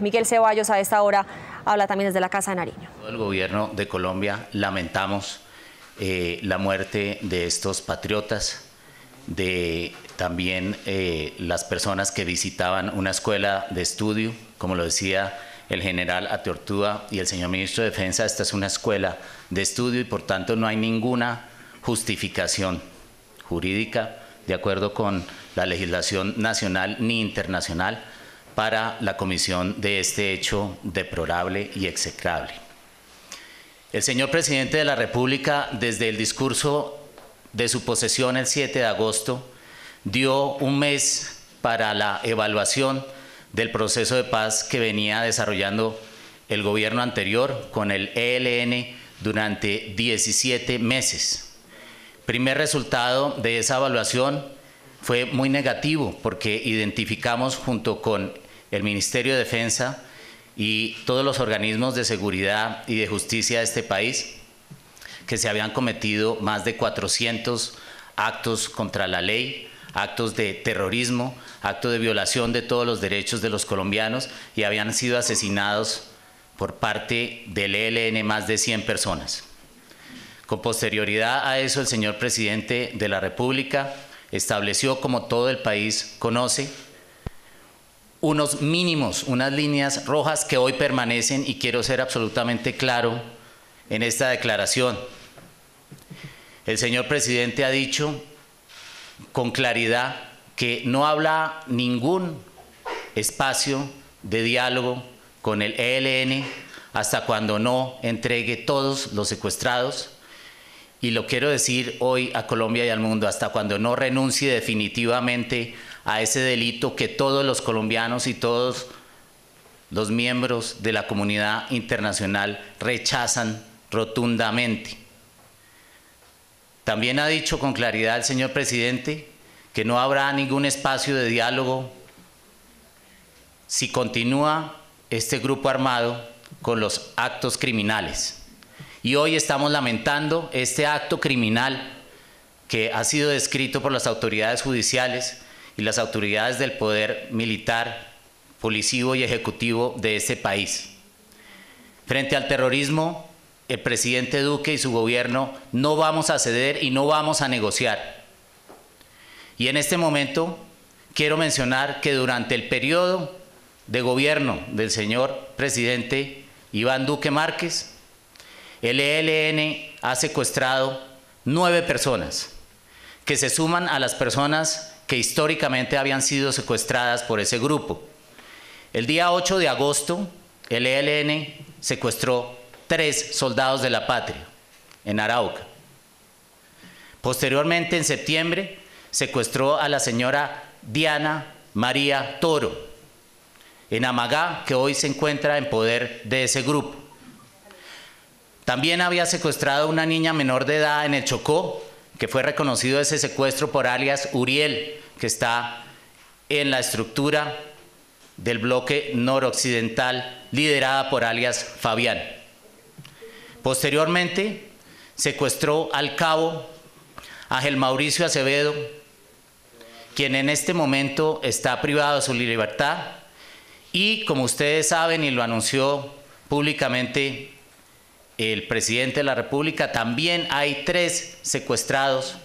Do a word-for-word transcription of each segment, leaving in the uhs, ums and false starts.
Miguel Ceballos a esta hora habla también desde la Casa de Nariño. Todo el gobierno de Colombia lamentamos eh, la muerte de estos patriotas, de también eh, las personas que visitaban una escuela de estudio, como lo decía el general Atehortúa y el señor ministro de Defensa, esta es una escuela de estudio y por tanto no hay ninguna justificación jurídica de acuerdo con la legislación nacional ni internacional para la comisión de este hecho deplorable y execrable. El señor presidente de la República, desde el discurso de su posesión el siete de agosto, dio un mes para la evaluación del proceso de paz que venía desarrollando el gobierno anterior con el E L N durante diecisiete meses. Primer resultado de esa evaluación fue muy negativo porque identificamos junto con el Ministerio de Defensa y todos los organismos de seguridad y de justicia de este país que se habían cometido más de cuatrocientos actos contra la ley, actos de terrorismo, actos de violación de todos los derechos de los colombianos y habían sido asesinados por parte del E L N más de cien personas. Con posterioridad a eso, el señor presidente de la República estableció, como todo el país conoce, unos mínimos, unas líneas rojas que hoy permanecen y quiero ser absolutamente claro en esta declaración. El señor presidente ha dicho con claridad que no habla ningún espacio de diálogo con el E L N hasta cuando no entregue todos los secuestrados y lo quiero decir hoy a Colombia y al mundo, hasta cuando no renuncie definitivamente a ese delito que todos los colombianos y todos los miembros de la comunidad internacional rechazan rotundamente. También ha dicho con claridad el señor presidente que no habrá ningún espacio de diálogo si continúa este grupo armado con los actos criminales. Y hoy estamos lamentando este acto criminal que ha sido descrito por las autoridades judiciales y las autoridades del poder militar, policivo y ejecutivo de este país. Frente al terrorismo, el presidente Duque y su gobierno no vamos a ceder y no vamos a negociar. Y en este momento quiero mencionar que durante el periodo de gobierno del señor presidente Iván Duque Márquez, el E L N ha secuestrado nueve personas que se suman a las personas que históricamente habían sido secuestradas por ese grupo. El día ocho de agosto, el E L N secuestró tres soldados de la patria en Arauca. Posteriormente, en septiembre, secuestró a la señora Diana María Toro en Amagá, que hoy se encuentra en poder de ese grupo. También había secuestrado a una niña menor de edad en el Chocó, que fue reconocido ese secuestro por alias Uriel, que está en la estructura del bloque noroccidental liderada por alias Fabián. Posteriormente, secuestró al cabo Ángel Mauricio Acevedo, quien en este momento está privado de su libertad y, como ustedes saben y lo anunció públicamente el presidente de la República, también hay tres secuestrados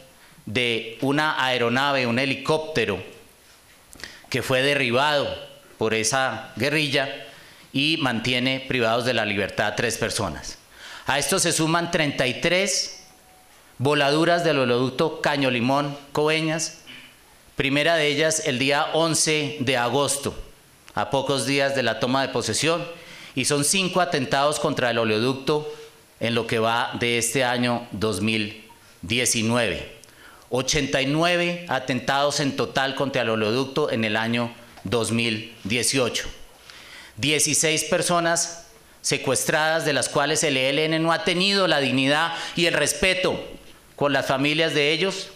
de una aeronave, un helicóptero que fue derribado por esa guerrilla y mantiene privados de la libertad a tres personas. A esto se suman treinta y tres voladuras del oleoducto Caño Limón Coveñas, primera de ellas el día once de agosto, a pocos días de la toma de posesión, y son cinco atentados contra el oleoducto en lo que va de este año dos mil diecinueve. ochenta y nueve atentados en total contra el oleoducto en el año dos mil dieciocho. dieciséis personas secuestradas, de las cuales el E L N no ha tenido la dignidad y el respeto con las familias de ellos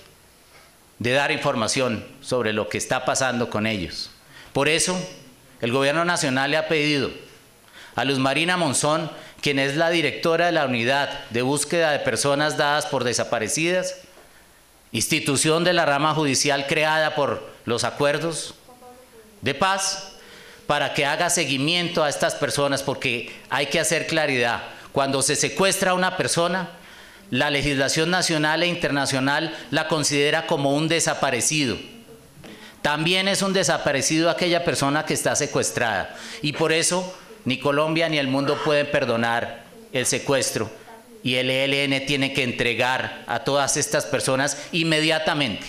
de dar información sobre lo que está pasando con ellos. Por eso, el Gobierno Nacional le ha pedido a Luz Marina Monzón, quien es la directora de la Unidad de Búsqueda de Personas Dadas por Desaparecidas, institución de la rama judicial creada por los acuerdos de paz, para que haga seguimiento a estas personas, porque hay que hacer claridad. Cuando se secuestra a una persona, la legislación nacional e internacional la considera como un desaparecido. También es un desaparecido aquella persona que está secuestrada, y por eso ni Colombia ni el mundo pueden perdonar el secuestro, y el E L N tiene que entregar a todas estas personas inmediatamente.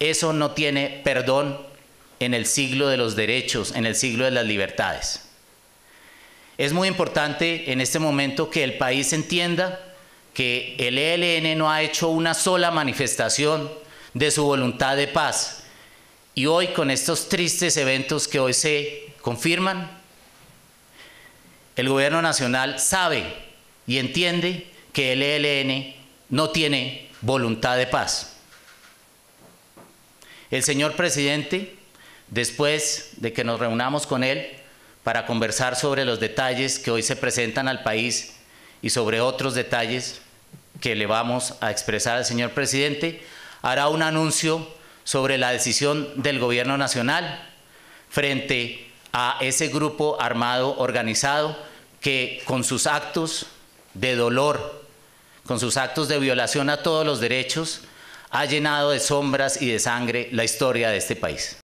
Eso no tiene perdón en el siglo de los derechos, en el siglo de las libertades. Es muy importante en este momento que el país entienda que el E L N no ha hecho una sola manifestación de su voluntad de paz. Y hoy, con estos tristes eventos que hoy se confirman, el gobierno nacional sabe y entiende que el E L N no tiene voluntad de paz. El señor presidente, después de que nos reunamos con él para conversar sobre los detalles que hoy se presentan al país y sobre otros detalles que le vamos a expresar al señor presidente, hará un anuncio sobre la decisión del gobierno nacional frente a ese grupo armado organizado que, con sus actos de dolor, con sus actos de violación a todos los derechos, ha llenado de sombras y de sangre la historia de este país.